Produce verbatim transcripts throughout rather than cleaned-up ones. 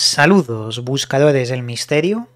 Saludos, buscadores del misterio,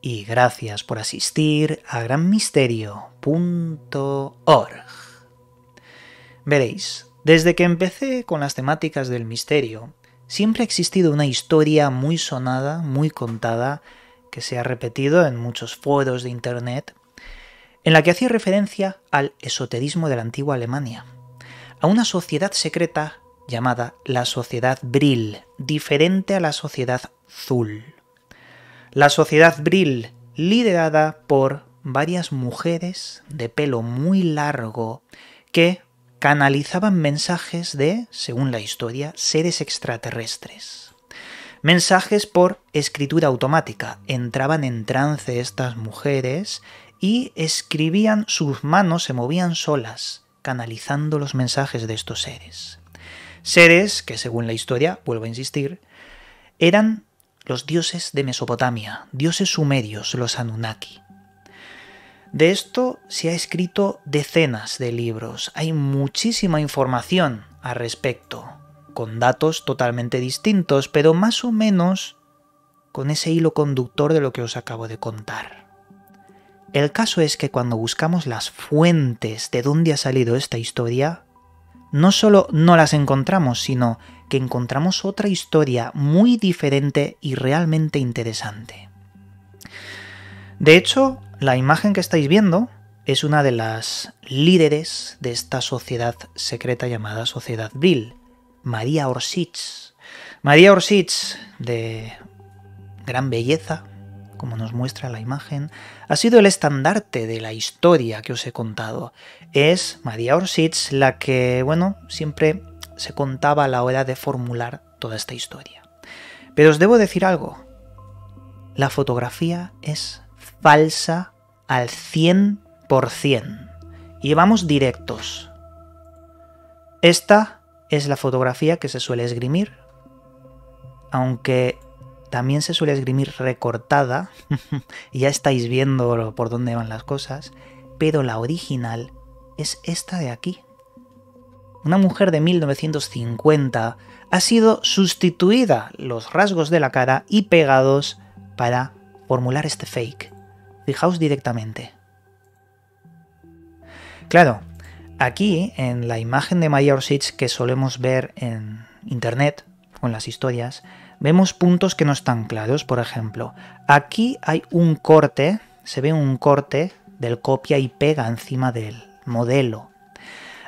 y gracias por asistir a gran misterio punto org. Veréis, desde que empecé con las temáticas del misterio, siempre ha existido una historia muy sonada, muy contada, que se ha repetido en muchos foros de internet, en la que hacía referencia al esoterismo de la antigua Alemania, a una sociedad secreta llamada la Sociedad Vril, diferente a la Sociedad Thule. La Sociedad Vril, liderada por varias mujeres de pelo muy largo que canalizaban mensajes de, según la historia, seres extraterrestres. Mensajes por escritura automática. Entraban en trance estas mujeres y escribían, sus manos se movían solas, canalizando los mensajes de estos seres. Seres que, según la historia, vuelvo a insistir, eran los dioses de Mesopotamia, dioses sumerios, los Anunnaki. De esto se ha escrito decenas de libros, hay muchísima información al respecto, con datos totalmente distintos, pero más o menos con ese hilo conductor de lo que os acabo de contar. El caso es que cuando buscamos las fuentes de dónde ha salido esta historia, no solo no las encontramos, sino que encontramos otra historia muy diferente y realmente interesante. De hecho, la imagen que estáis viendo es una de las líderes de esta sociedad secreta llamada Sociedad Vril, María Orsic. María Orsic, de gran belleza, como nos muestra la imagen, ha sido el estandarte de la historia que os he contado. Es María Orsic la que, bueno, siempre se contaba a la hora de formular toda esta historia. Pero os debo decir algo. La fotografía es falsa al cien por cien. Y vamos directos. Esta es la fotografía que se suele esgrimir, aunque también se suele esgrimir recortada, ya estáis viendo por dónde van las cosas, pero la original es esta de aquí. Una mujer de mil novecientos cincuenta ha sido sustituida los rasgos de la cara y pegados para formular este fake. Fijaos directamente. Claro, aquí en la imagen de María Orsic que solemos ver en internet, con las historias, vemos puntos que no están claros. Por ejemplo, aquí hay un corte, se ve un corte del copia y pega encima del modelo.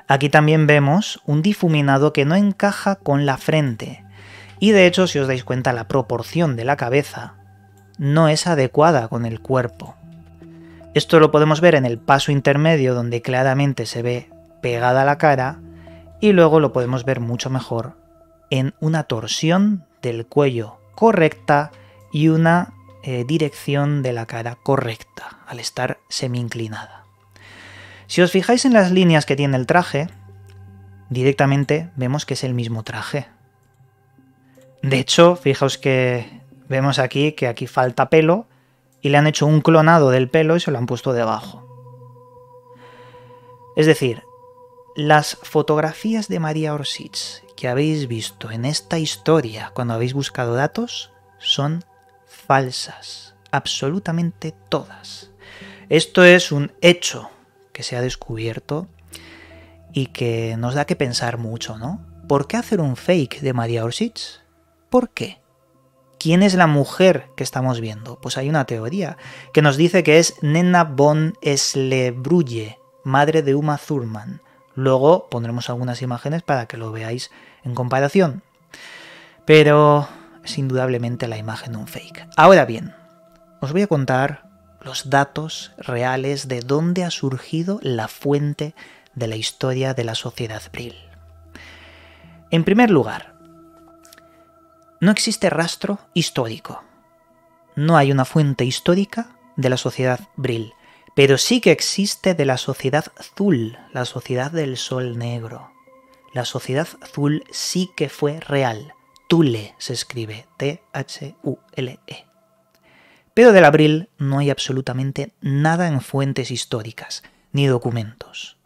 Aquí también vemos un difuminado que no encaja con la frente. Y de hecho, si os dais cuenta, la proporción de la cabeza no es adecuada con el cuerpo. Esto lo podemos ver en el paso intermedio, donde claramente se ve pegada la cara, y luego lo podemos ver mucho mejor en una torsión del cuello correcta y una eh, dirección de la cara correcta, al estar semi-inclinada. Si os fijáis en las líneas que tiene el traje, directamente vemos que es el mismo traje. De hecho, fijaos que vemos aquí que aquí falta pelo y le han hecho un clonado del pelo y se lo han puesto debajo. Es decir, las fotografías de María Orsic que habéis visto en esta historia cuando habéis buscado datos son falsas, absolutamente todas. Esto es un hecho que se ha descubierto y que nos da que pensar mucho, ¿no? ¿Por qué hacer un fake de María Orsic? ¿Por qué? ¿Quién es la mujer que estamos viendo? Pues hay una teoría que nos dice que es Nena von Eslebrugge, madre de Uma Thurman. Luego pondremos algunas imágenes para que lo veáis en comparación. Pero es indudablemente la imagen de un fake. Ahora bien, os voy a contar los datos reales de dónde ha surgido la fuente de la historia de la Sociedad Vril. En primer lugar, no existe rastro histórico. No hay una fuente histórica de la Sociedad Vril. Pero sí que existe de la Sociedad Thule, la Sociedad del Sol Negro. La Sociedad Thule sí que fue real. Thule se escribe, T H U L E. Pero del Vril no hay absolutamente nada en fuentes históricas, ni documentos.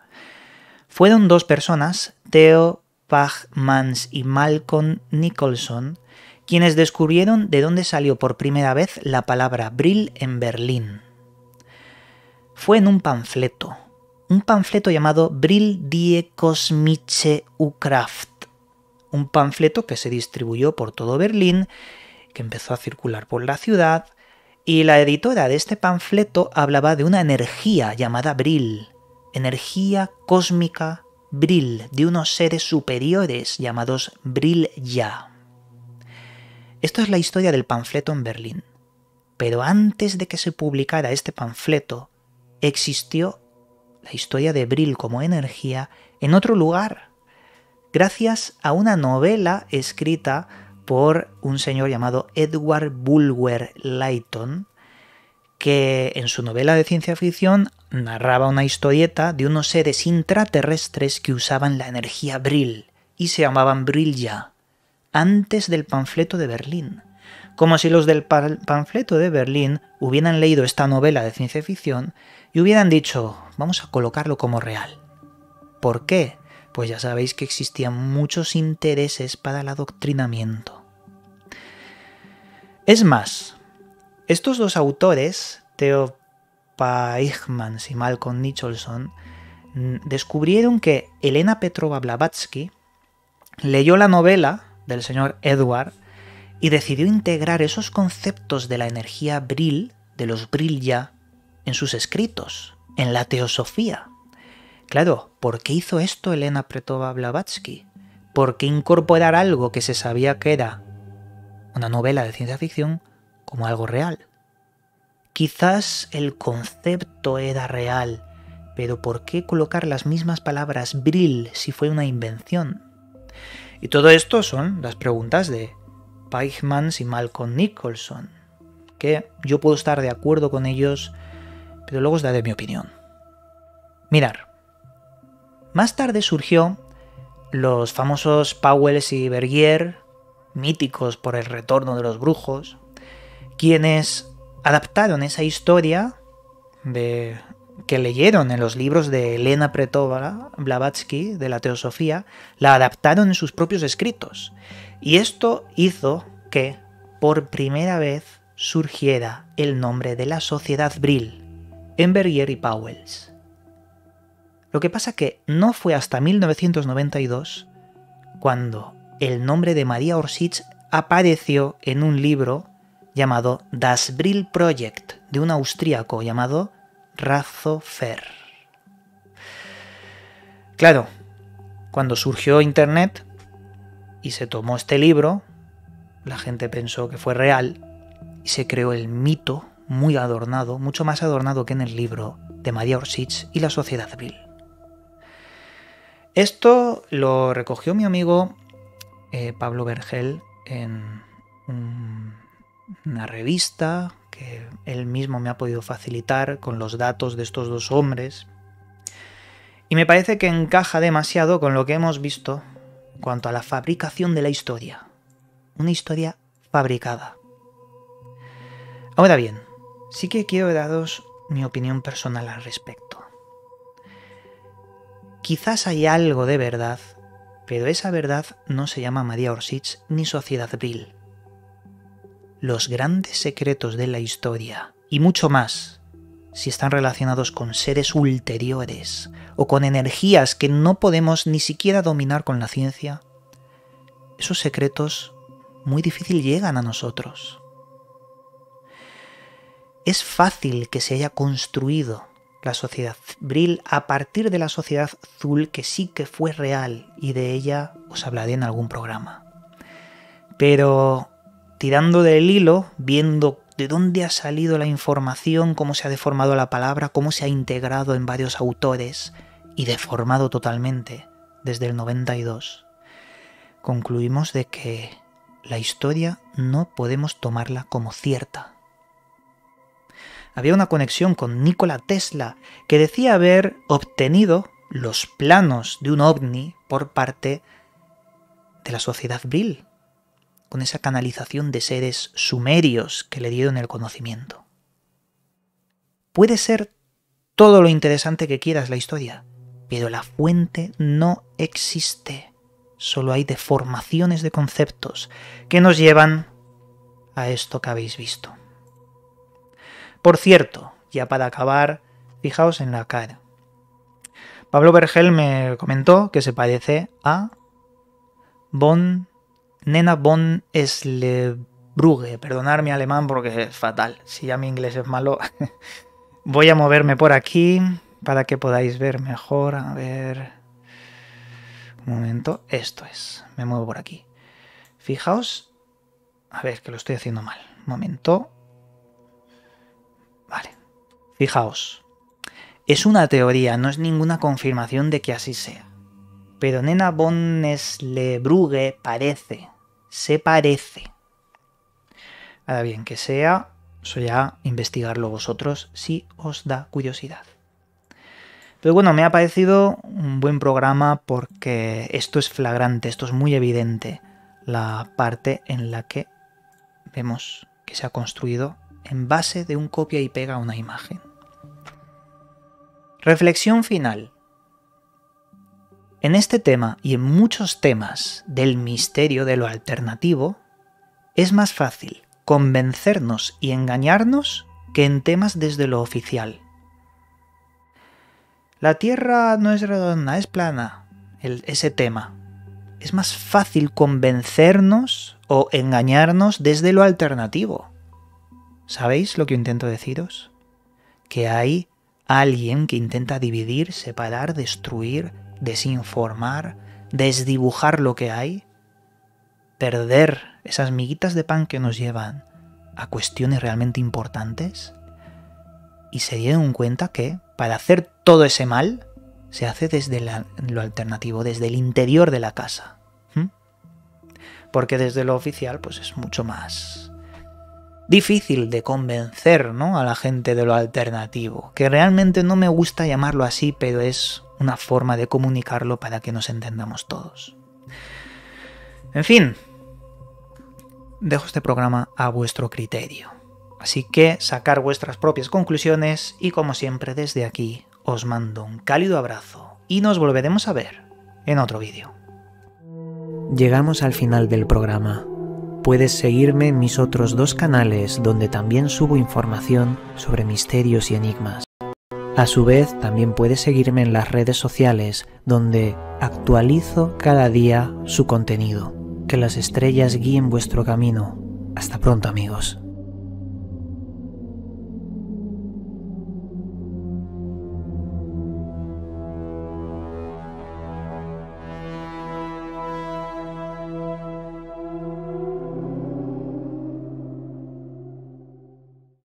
Fueron dos personas, Theo Bachmans y Malcolm Nicholson, quienes descubrieron de dónde salió por primera vez la palabra Vril en Berlín. Fue en un panfleto, un panfleto llamado Vril die Kosmische Urkraft, un panfleto que se distribuyó por todo Berlín, que empezó a circular por la ciudad, y la editora de este panfleto hablaba de una energía llamada Vril, energía cósmica Vril, de unos seres superiores llamados Vril-Ya. Esto es la historia del panfleto en Berlín. Pero antes de que se publicara este panfleto, existió la historia de Vril como energía en otro lugar, gracias a una novela escrita por un señor llamado Edward Bulwer-Lytton, que en su novela de ciencia ficción narraba una historieta de unos seres intraterrestres que usaban la energía Vril y se llamaban Vril-Ya, antes del panfleto de Berlín. Como si los del panfleto de Berlín hubieran leído esta novela de ciencia ficción y hubieran dicho, vamos a colocarlo como real. ¿Por qué? Pues ya sabéis que existían muchos intereses para el adoctrinamiento. Es más, estos dos autores, Theo Bachmans y Malcolm Nicholson, descubrieron que Helena Petrovna Blavatsky leyó la novela del señor Edward y decidió integrar esos conceptos de la energía Vril, de los Vril-Ya, en sus escritos, en la teosofía. Claro, ¿por qué hizo esto Helena Petrovna Blavatsky? ¿Por qué incorporar algo que se sabía que era una novela de ciencia ficción como algo real? Quizás el concepto era real, pero ¿por qué colocar las mismas palabras Vril si fue una invención? Y todo esto son las preguntas de Bachmans y Malcolm Nicholson, que yo puedo estar de acuerdo con ellos, pero luego os daré mi opinión. Mirar. Más tarde surgió los famosos Pauwels y Bergier, míticos por el retorno de los brujos, quienes adaptaron esa historia de, que leyeron en los libros de Helena Petrovna Blavatsky, de la teosofía, la adaptaron en sus propios escritos. Y esto hizo que, por primera vez, surgiera el nombre de la Sociedad Vril, en Bergier y Pauwels. Lo que pasa que no fue hasta mil novecientos noventa y dos cuando el nombre de María Orsic apareció en un libro llamado Das Vril-Projekt, de un austríaco llamado Razo Fer. Claro, cuando surgió Internet y se tomó este libro, la gente pensó que fue real y se creó el mito muy adornado, mucho más adornado que en el libro de María Orsic y la Sociedad Vril. Esto lo recogió mi amigo eh, Pablo Bergel en un, una revista que él mismo me ha podido facilitar con los datos de estos dos hombres. Y me parece que encaja demasiado con lo que hemos visto en cuanto a la fabricación de la historia. Una historia fabricada. Ahora bien, sí que quiero daros mi opinión personal al respecto. Quizás hay algo de verdad, pero esa verdad no se llama María Orsic ni Sociedad Vril. Los grandes secretos de la historia, y mucho más, si están relacionados con seres ulteriores o con energías que no podemos ni siquiera dominar con la ciencia, esos secretos muy difícil llegan a nosotros. Es fácil que se haya construido la Sociedad Vril a partir de la Sociedad Thule, que sí que fue real, y de ella os hablaré en algún programa. Pero tirando del hilo, viendo de dónde ha salido la información, cómo se ha deformado la palabra, cómo se ha integrado en varios autores y deformado totalmente desde el noventa y dos, concluimos de que la historia no podemos tomarla como cierta. Había una conexión con Nikola Tesla, que decía haber obtenido los planos de un ovni por parte de la Sociedad Vril, con esa canalización de seres sumerios que le dieron el conocimiento. Puede ser todo lo interesante que quieras la historia, pero la fuente no existe. solo hay deformaciones de conceptos que nos llevan a esto que habéis visto. Por cierto, ya para acabar, fijaos en la cara. Pablo Bergel me comentó que se parece a von, Nena von Eslebrugge. Perdonad mi alemán porque es fatal. Si ya mi inglés es malo. Voy a moverme por aquí para que podáis ver mejor. A ver... Un momento. Esto es. Me muevo por aquí. Fijaos. A ver, que lo estoy haciendo mal. Un momento. Vale. Fijaos. Es una teoría, no es ninguna confirmación de que así sea. Pero Nena von Eslebrugge parece. Se parece. Ahora bien, que sea... Eso ya investigarlo vosotros si os da curiosidad. Pero bueno, me ha parecido un buen programa porque esto es flagrante, esto es muy evidente. La parte en la que vemos que se ha construido en base de un copia y pega a una imagen. Reflexión final. En este tema y en muchos temas del misterio de lo alternativo, es más fácil convencernos y engañarnos que en temas desde lo oficial. La Tierra no es redonda, es plana. El, ese tema. Es más fácil convencernos o engañarnos desde lo alternativo. ¿Sabéis lo que intento deciros? Que hay alguien que intenta dividir, separar, destruir, desinformar, desdibujar lo que hay, perder esas miguitas de pan que nos llevan a cuestiones realmente importantes, y se dieron cuenta que para hacer todo ese mal se hace desde la, lo alternativo, desde el interior de la casa. ¿Mm? Porque desde lo oficial pues es mucho más difícil de convencer, ¿no?, a la gente de lo alternativo, que realmente no me gusta llamarlo así, pero es una forma de comunicarlo para que nos entendamos todos. En fin, dejo este programa a vuestro criterio. Así que sacar vuestras propias conclusiones y, como siempre, desde aquí os mando un cálido abrazo y nos volveremos a ver en otro vídeo. Llegamos al final del programa. Puedes seguirme en mis otros dos canales donde también subo información sobre misterios y enigmas. A su vez, también puedes seguirme en las redes sociales donde actualizo cada día su contenido. Que las estrellas guíen vuestro camino. Hasta pronto, amigos.